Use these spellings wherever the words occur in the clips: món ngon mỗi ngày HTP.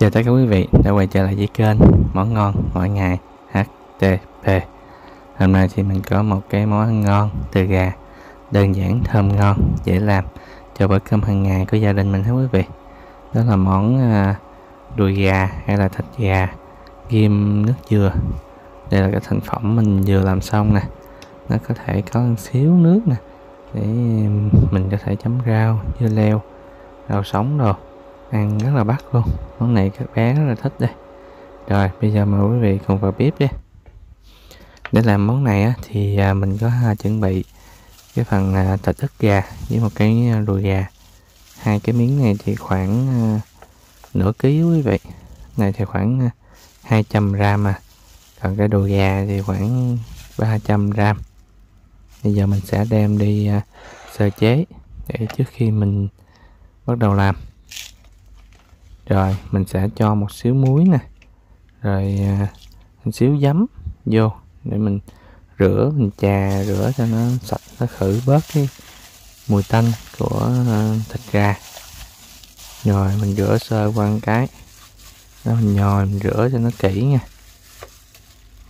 Chào tất cả quý vị đã quay trở lại với kênh món ngon mỗi ngày HTP. Hôm nay thì mình có một cái món ăn ngon từ gà, đơn giản, thơm ngon, dễ làm cho bữa cơm hàng ngày của gia đình mình. Thưa quý vị, đó là món đùi gà hay là thịt gà ghim nước dừa. Đây là cái thành phẩm mình vừa làm xong nè, nó có thể có một xíu nước nè để mình có thể chấm rau, dưa leo, rau sống rồi. Ăn rất là bắt luôn, món này các bé rất là thích đây. Rồi bây giờ mời quý vị cùng vào bếp đi. Để làm món này á, thì mình có chuẩn bị cái phần thịt ức gà với một cái đùi gà. Hai cái miếng này thì khoảng nửa ký quý vị. Này thì khoảng 200 gram à. Còn cái đùi gà thì khoảng 300 gram. Bây giờ mình sẽ đem đi sơ chế để trước khi mình bắt đầu làm. Rồi mình sẽ cho một xíu muối nè, rồi một xíu giấm vô để mình rửa, mình chà rửa cho nó sạch, nó khử bớt cái mùi tanh của thịt gà. Rồi mình rửa sơ qua một cái đó, mình nhồi, mình rửa cho nó kỹ nha.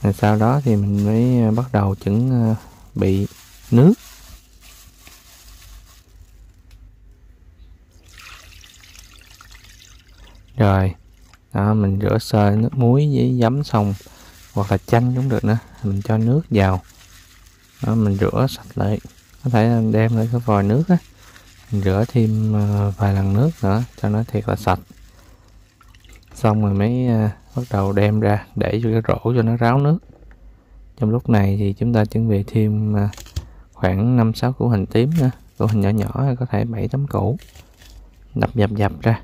Rồi sau đó thì mình mới bắt đầu chuẩn bị nước. Rồi đó, mình rửa sơ nước muối với giấm xong, hoặc là chanh cũng được nữa, mình cho nước vào đó, mình rửa sạch lại. Có thể đem lại cái vòi nước á, mình rửa thêm vài lần nước nữa cho nó thiệt là sạch. Xong rồi mới bắt đầu đem ra để cho cái rổ cho nó ráo nước. Trong lúc này thì chúng ta chuẩn bị thêm khoảng 5-6 củ hành tím nữa, củ hành nhỏ nhỏ có thể 7-8 củ, đập dập ra.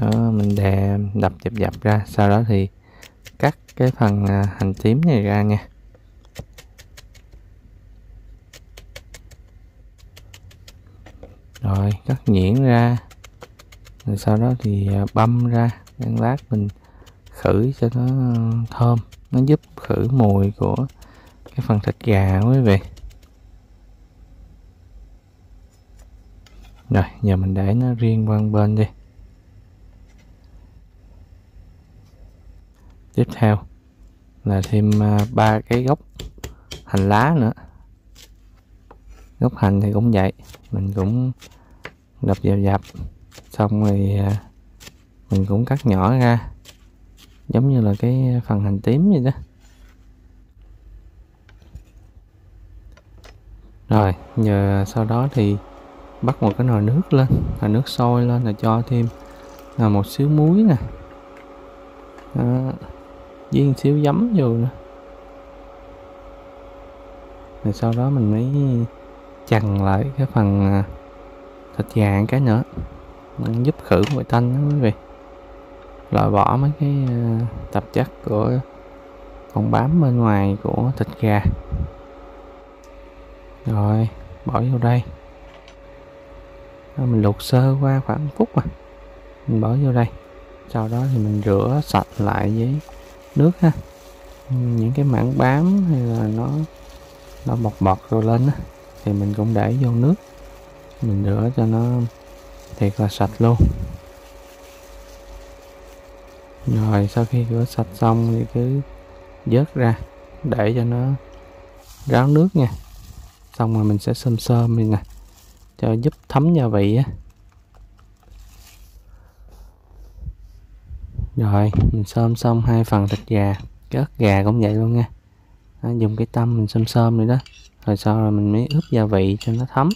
Đó, mình đập dập ra, sau đó thì cắt cái phần hành tím này ra nha. Rồi cắt nhuyễn ra, rồi sau đó thì băm ra, ăn lát mình khử cho nó thơm, nó giúp khử mùi của cái phần thịt gà quý vị. Rồi giờ mình để nó riêng qua bên đi. Tiếp theo là thêm 3 cái gốc hành lá nữa. Gốc hành thì cũng vậy, mình cũng đập dập. Xong rồi mình cũng cắt nhỏ ra, giống như là cái phần hành tím vậy đó. Rồi giờ sau đó thì bắt một cái nồi nước lên, nồi nước sôi lên là cho thêm một xíu muối nè, với một xíu giấm vô nữa. Rồi sau đó mình mới chần lại cái phần thịt gà cái nữa, mình giúp khử mùi tanh đó quý vị, loại bỏ mấy cái tạp chất của còn bám bên ngoài của thịt gà. Rồi bỏ vô đây rồi mình luộc sơ qua khoảng 1 phút mà mình bỏ vô đây. Sau đó thì mình rửa sạch lại với nước ha, những cái mảng bám hay là nó bọt rồi lên đó, thì mình cũng để vô nước, mình rửa cho nó thiệt là sạch luôn. Rồi sau khi rửa sạch xong thì cứ vớt ra để cho nó ráo nước nha. Xong rồi mình sẽ xơm đi nè cho giúp thấm gia vị á. Rồi mình xơm xong hai phần thịt gà, cái ớt gà cũng vậy luôn nha. Đó, dùng cái tăm mình xơm rồi đó. Rồi sau rồi mình mới ướp gia vị cho nó thấm.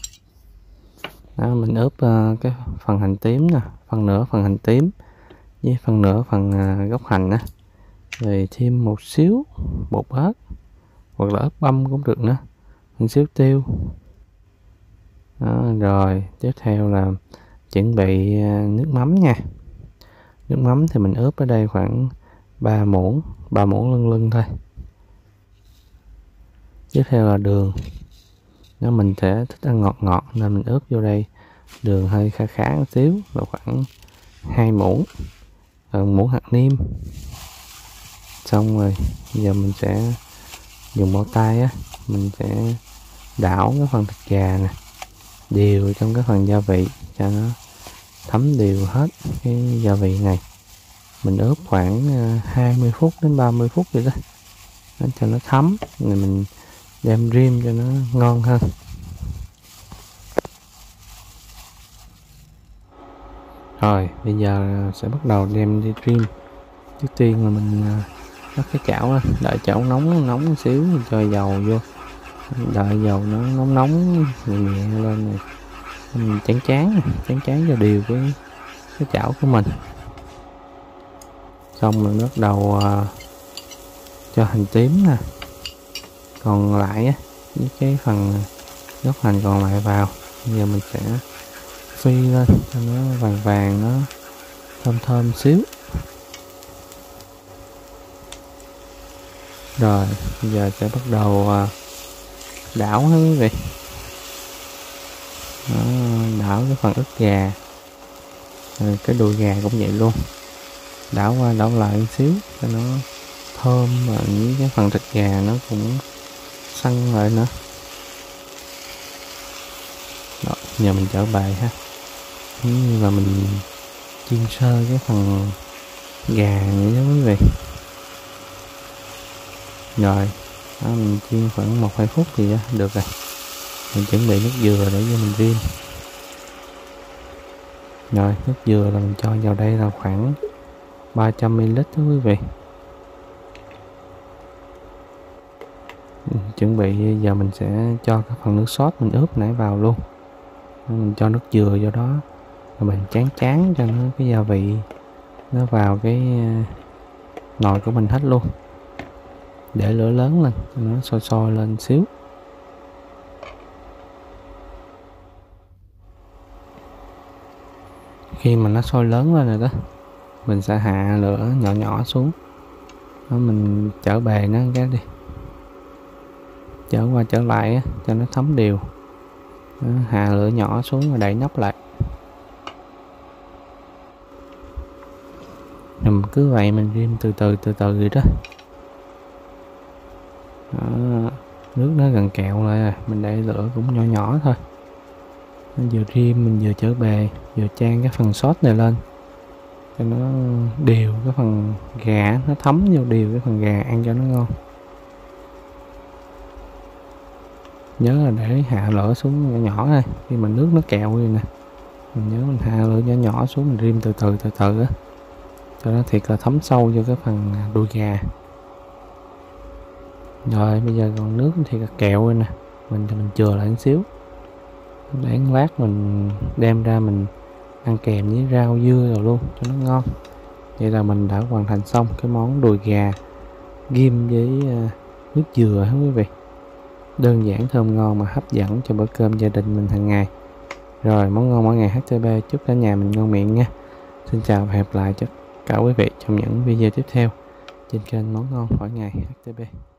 Đó, mình ướp cái phần hành tím nè, phần nửa phần hành tím với phần nửa phần gốc hành á. Rồi thêm một xíu bột ớt, hoặc là ớt băm cũng được nữa, một xíu tiêu. Đó, rồi tiếp theo là chuẩn bị nước mắm nha. Nước mắm thì mình ướp ở đây khoảng 3 muỗng lưng thôi. Tiếp theo là đường. Nếu mình sẽ thích ăn ngọt nên mình ướp vô đây đường hơi khá một xíu, là khoảng 2 muỗng. Rồi muỗng hạt nêm. Xong rồi giờ mình sẽ dùng bao tay á, mình sẽ đảo cái phần thịt gà nè, đều trong cái phần gia vị cho nó thấm đều hết cái gia vị này. Mình ướp khoảng 20 phút đến 30 phút vậy đó, để cho nó thấm, rồi mình đem rim cho nó ngon hơn. Rồi bây giờ sẽ bắt đầu đem đi rim. Trước tiên là mình bắt cái chảo lên, đợi chảo nóng một xíu mình cho dầu vô, đợi dầu nó nóng nhẹ lên này, mình chán cho đều cái chảo của mình. Xong rồi bắt đầu cho hành tím nè, còn lại á, với cái phần gốc hành còn lại vào. Bây giờ mình sẽ phi lên cho nó vàng, nó thơm xíu. Rồi bây giờ sẽ bắt đầu đảo ha quý vị. Đó, đảo cái phần ức gà, rồi cái đùi gà cũng vậy luôn, đảo qua đảo lại một xíu cho nó thơm, và những cái phần thịt gà nó cũng săn lại nữa. Đó, giờ mình trở bài ha, như là mình chiên sơ cái phần gà nữa đó quý vị. Rồi đó, mình chiên khoảng 1-2 phút thì được rồi. Mình chuẩn bị nước dừa để cho mình riêng. Rồi nước dừa là mình cho vào đây là khoảng 300 ml đó quý vị. Chuẩn bị giờ mình sẽ cho cái phần nước sốt mình ướp nãy vào luôn. Mình cho nước dừa vô đó, rồi mình chán cho nó cái gia vị nó vào cái nồi của mình hết luôn. Để lửa lớn lên, nó sôi lên xíu. Khi mà nó sôi lớn lên rồi đó, mình sẽ hạ lửa nhỏ xuống. Đó, mình trở bề nó cái đi, trở qua trở lại cho nó thấm đều. Đó, hạ lửa nhỏ xuống và đậy nắp lại. Rồi mình cứ vậy mình rim từ từ vậy đó. Đó, nước nó gần kẹo lại rồi, mình để lửa cũng nhỏ thôi. Vừa rim mình vừa trở bề, vừa chan cái phần sốt này lên cho nó đều cái phần gà, nó thấm vô đều cái phần gà, ăn cho nó ngon. Nhớ là để hạ lửa xuống nhỏ thôi, khi mà nước nó kẹo vậy nè, mình nhớ mình hạ lửa nhỏ xuống, mình rim từ từ á, cho nó thiệt là thấm sâu vô cái phần đuôi gà. Rồi bây giờ còn nước thì kẹo rồi nè, mình thì mình chừa lại một xíu để lát mình đem ra mình ăn kèm với rau dưa rồi luôn cho nó ngon. Vậy là mình đã hoàn thành xong cái món đùi gà ghim với nước dừa hả quý vị. Đơn giản, thơm ngon mà hấp dẫn cho bữa cơm gia đình mình hàng ngày. Rồi món ngon mỗi ngày HTP chúc cả nhà mình ngon miệng nha. Xin chào và hẹn gặp lại cho cả quý vị trong những video tiếp theo trên kênh món ngon mỗi ngày HTP.